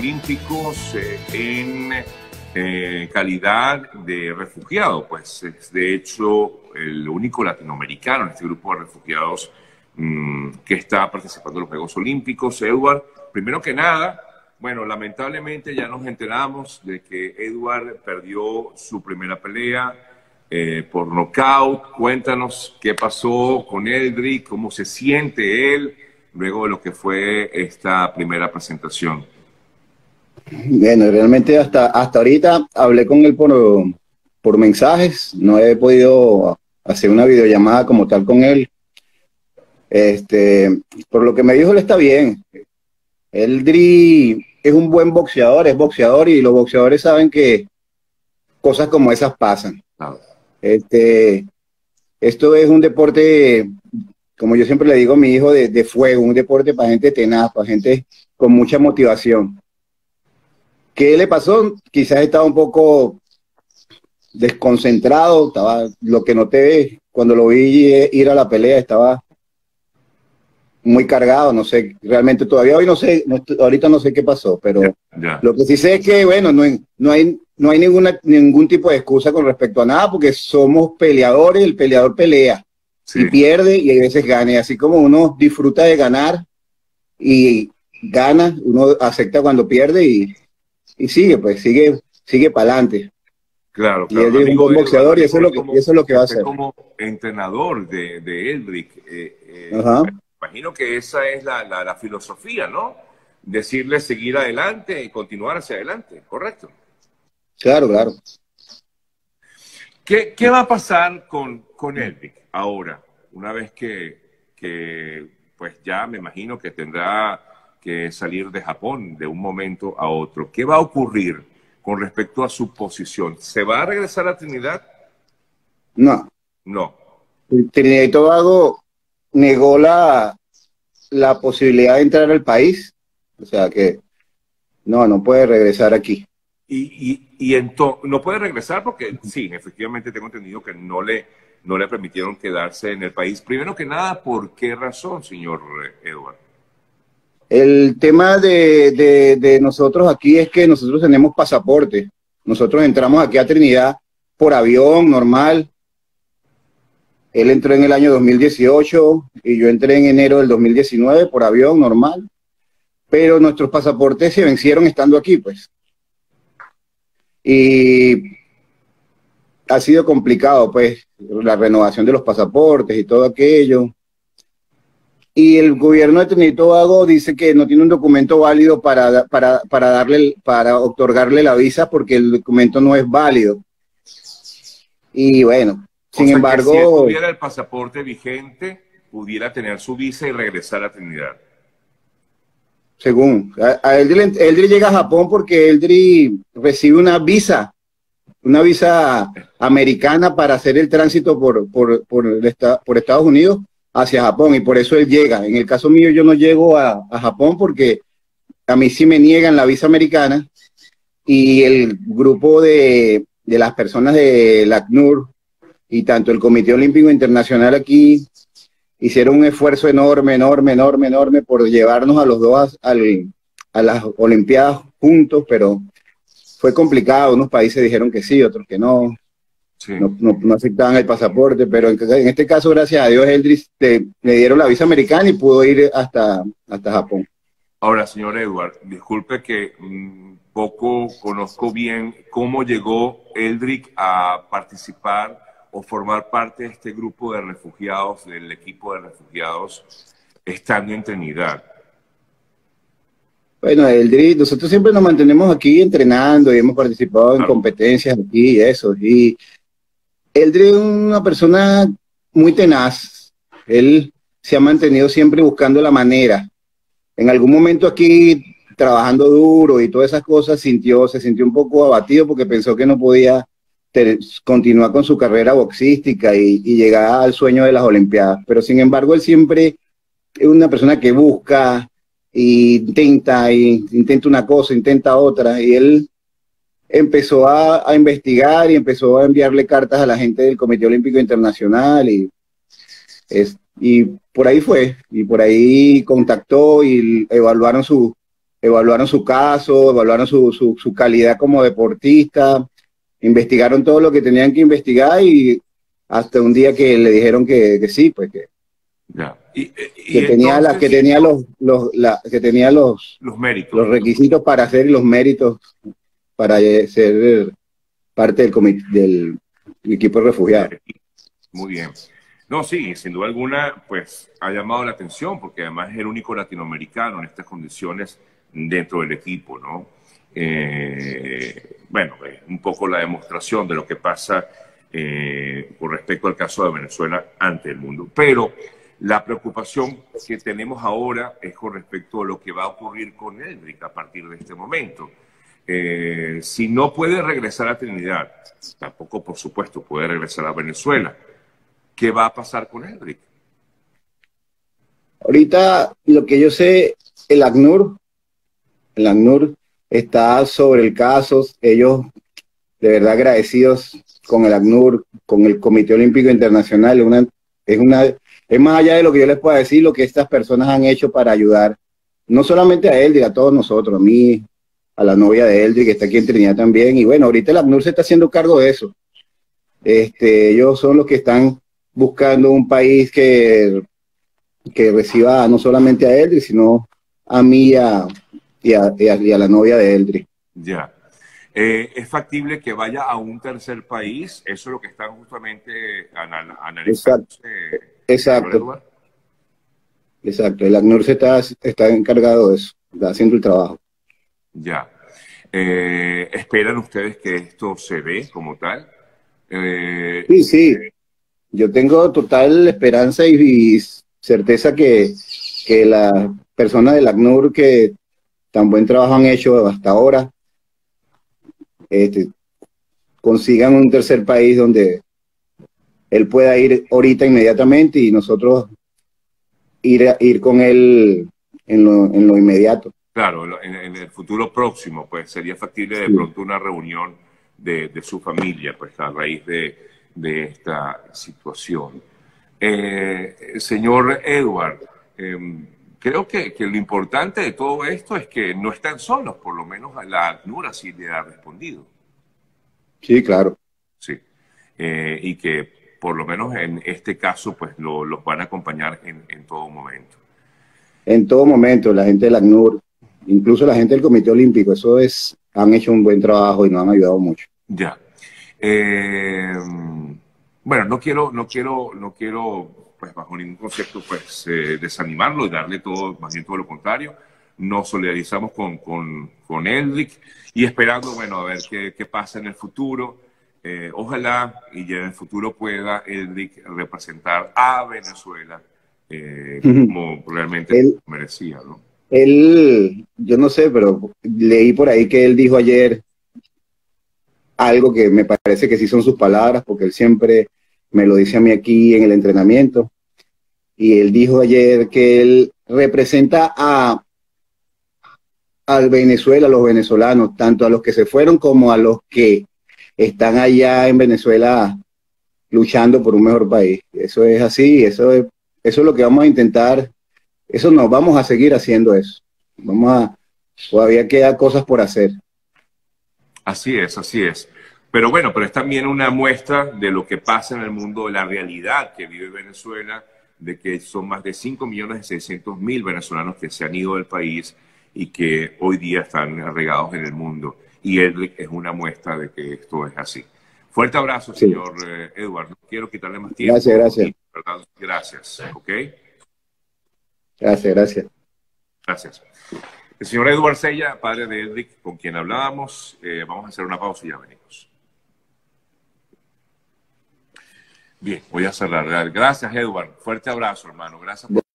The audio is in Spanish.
Olímpicos en calidad de refugiado, pues es de hecho el único latinoamericano en este grupo de refugiados que está participando en los Juegos Olímpicos. Edward, primero que nada, bueno, lamentablemente ya nos enteramos de que Edward perdió su primera pelea por nocaut. Cuéntanos qué pasó con Eldric, cómo se siente él luego de lo que fue esta primera presentación. Bueno, realmente hasta ahorita hablé con él por mensajes, no he podido hacer una videollamada como tal con él. Por lo que me dijo, él está bien. Eldric es un buen boxeador, es boxeador, y los boxeadores saben que cosas como esas pasan. Esto es un deporte, como yo siempre le digo a mi hijo, de fuego, un deporte para gente tenaz, para gente con mucha motivación. ¿Qué le pasó? Quizás estaba un poco desconcentrado, estaba, lo que noté cuando lo vi ir a la pelea, estaba muy cargado, no sé, realmente todavía hoy no sé, ahorita no sé qué pasó, pero lo que sí sé es que, bueno, no hay ningún tipo de excusa con respecto a nada, porque somos peleadores, el peleador pelea, sí, y pierde, y a veces gana, y así como uno disfruta de ganar y gana, uno acepta cuando pierde y sigue, pues sigue para adelante. Claro, claro. Y él es un buen boxeador, y eso es lo que va a hacer. Como entrenador de Eldric, imagino que esa es la filosofía, ¿no? Decirle seguir adelante y continuar hacia adelante, ¿correcto? Claro, claro. ¿Qué va a pasar con Eldric ahora? Una vez que pues ya me imagino que tendrá que salir de Japón de un momento a otro. ¿Qué va a ocurrir con respecto a su posición? ¿Se va a regresar a Trinidad? No. No. Trinidad y Tobago negó la posibilidad de entrar al país, o sea que no puede regresar aquí. Y entonces no puede regresar porque sí, efectivamente tengo entendido que no le permitieron quedarse en el país. Primero que nada, ¿por qué razón, señor Edward? El tema de nosotros aquí es que nosotros tenemos pasaporte. Nosotros entramos aquí a Trinidad por avión normal. Él entró en el año 2018 y yo entré en enero del 2019 por avión normal, pero nuestros pasaportes se vencieron estando aquí, pues. Y ha sido complicado, pues, la renovación de los pasaportes y todo aquello. Y el gobierno de Trinidad y Tobago dice que no tiene un documento válido para otorgarle la visa porque el documento no es válido. Y bueno... Sin embargo, si él tuviera el pasaporte vigente, pudiera tener su visa y regresar a Trinidad. Según, Eldric llega a Japón porque Eldric recibe una visa americana para hacer el tránsito por Estados Unidos hacia Japón, y por eso él llega. En el caso mío, yo no llego a Japón porque a mí sí me niegan la visa americana, y el grupo de las personas de la ACNUR y tanto el Comité Olímpico Internacional aquí hicieron un esfuerzo enorme por llevarnos a los dos a las Olimpiadas juntos, pero fue complicado. Unos países dijeron que sí, otros que no. Sí. No aceptaban el pasaporte, pero en este caso, gracias a Dios, Eldric le dieron la visa americana y pudo ir hasta Japón. Ahora, señor Edward, disculpe que poco conozco bien cómo llegó Eldric a participar o formar parte de este grupo de refugiados, del equipo de refugiados, estando en Trinidad. Bueno, Eldric, nosotros siempre nos mantenemos aquí entrenando y hemos participado en competencias aquí y eso. Y Eldric es una persona muy tenaz. Él se ha mantenido siempre buscando la manera. En algún momento aquí, trabajando duro y todas esas cosas, se sintió un poco abatido porque pensó que no podía continuar con su carrera boxística y llegar al sueño de las Olimpiadas, pero sin embargo él siempre es una persona que busca e intenta una cosa, intenta otra, y él empezó a investigar y empezó a enviarle cartas a la gente del Comité Olímpico Internacional y por ahí fue, y por ahí contactó y evaluaron evaluaron su caso, evaluaron su calidad como deportista, investigaron todo lo que tenían que investigar y hasta un día que le dijeron que sí, pues que... Ya. Y tenía entonces, que tenía los méritos, los requisitos para hacer los méritos para ser parte del comité, del equipo refugiado. Muy bien. No, sí, sin duda alguna, pues ha llamado la atención porque además es el único latinoamericano en estas condiciones dentro del equipo, ¿no? Bueno, es un poco la demostración de lo que pasa con respecto al caso de Venezuela ante el mundo. Pero la preocupación que tenemos ahora es con respecto a lo que va a ocurrir con Eldric a partir de este momento. Si no puede regresar a Trinidad, tampoco, por supuesto, puede regresar a Venezuela. ¿Qué va a pasar con Eldric? Ahorita, lo que yo sé, el ACNUR está sobre el caso. Ellos, de verdad, agradecidos con el ACNUR, con el Comité Olímpico Internacional. Es más allá de lo que yo les pueda decir, lo que estas personas han hecho para ayudar, no solamente a Eldric, a todos nosotros, a mí, a la novia de Eldric, que está aquí en Trinidad también. Y bueno, ahorita el ACNUR se está haciendo cargo de eso. Ellos son los que están buscando un país que reciba no solamente a Eldric, sino a mí y a la novia de Eldric. Ya. ¿Es factible que vaya a un tercer país? Eso es lo que están justamente analizando. Exacto. Exacto, el ACNUR se está encargado de eso, está haciendo el trabajo. Ya. ¿Esperan ustedes que esto se ve como tal? Sí, sí. Yo tengo total esperanza y certeza que las personas del ACNUR que tan buen trabajo han hecho hasta ahora consigan un tercer país donde él pueda ir ahorita inmediatamente y nosotros ir con él en lo inmediato. Claro, en el futuro próximo, pues sería factible de pronto una reunión de su familia, pues a raíz de esta situación. Señor Edward, creo que lo importante de todo esto es que no están solos, por lo menos a la ACNUR así le ha respondido. Sí, claro. Sí, y que por lo menos en este caso, pues los van a acompañar en todo momento. En todo momento, la gente del ACNUR, incluso la gente del Comité Olímpico, han hecho un buen trabajo y nos han ayudado mucho. Ya. Bueno, no quiero, pues bajo ningún concepto, pues desanimarlo y darle todo, más bien todo lo contrario. Nos solidarizamos con Eldric y esperando, bueno, a ver qué pasa en el futuro. Ojalá y ya en el futuro pueda Eldric representar a Venezuela como realmente merecía, ¿no? Yo no sé, pero leí por ahí que él dijo ayer algo que me parece que sí son sus palabras, porque él siempre me lo dice a mí aquí en el entrenamiento, y él dijo ayer que él representa a Venezuela, a los venezolanos, tanto a los que se fueron como a los que están allá en Venezuela luchando por un mejor país. Eso es así, eso es lo que vamos a intentar, eso no, vamos a seguir haciendo eso. Todavía quedan cosas por hacer. Así es, así es. Pero bueno, pero es también una muestra de lo que pasa en el mundo, de la realidad que vive Venezuela, de que son más de 5.600.000 venezolanos que se han ido del país y que hoy día están regados en el mundo. Y Eldric es una muestra de que esto es así. Fuerte abrazo, señor Edward. No quiero quitarle más tiempo. Gracias, gracias. ¿Verdad? Gracias, ¿ok? Gracias, gracias. Gracias. El señor Edward Sella, padre de Eldric, con quien hablábamos. Vamos a hacer una pausa y ya venimos. Bien, voy a cerrar. Gracias, Edward. Fuerte abrazo, hermano. Gracias por...